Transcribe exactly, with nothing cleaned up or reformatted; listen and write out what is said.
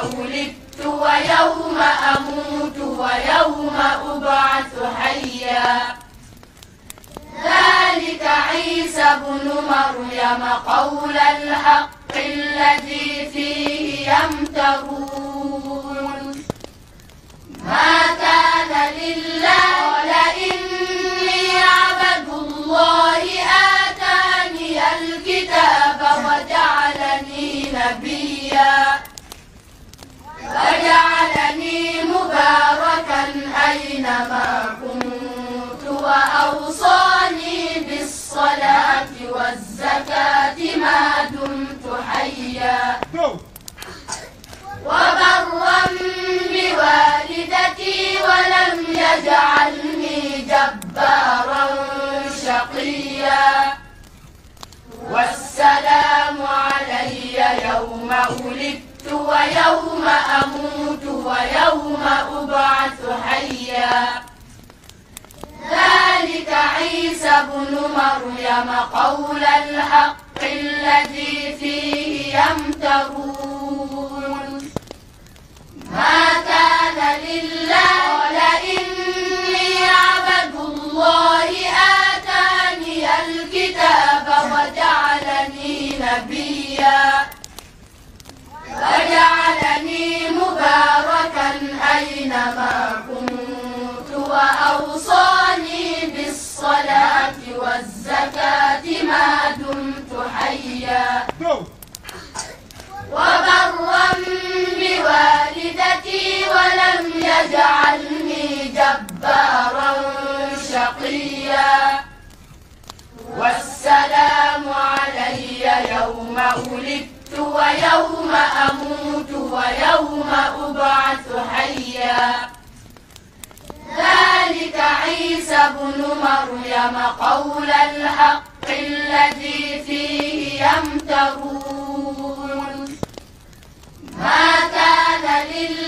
ولدت ويوم أموت ويوم أبعث حيا. ذلك عيسى بن مريم قول الحق الذي فيه يمترون. ما كان لله قال إني عبد الله آتاني الكتاب وجعلني نبيا وجعلني مباركا أينما كنت وأوصاني بالصلاة والزكاة ما دمت حيا. وبرا بوالدتي ولم يجعلني جبارا شقيا. والسلام علي يوم ولدت ويوم أموت ويوم أبعث حيا. ذلك عيسى بن مريم قول الحق الذي فيه يمترون. ما كان لله قال إني عبد الله آتاني الكتاب وجعلني نبيا وجعلني مباركا أينما كنت وأوصاني بالصلاة والزكاة ما دمت حيا. وبرا بوالدتي ولم يجعلني جبارا شقيا. والسلام علي يوم ولدت ويوم أموت ويوم أبعث حيا. ذلك عيسى بن مريم قول الحق الذي فيه يمترون. ما كان لله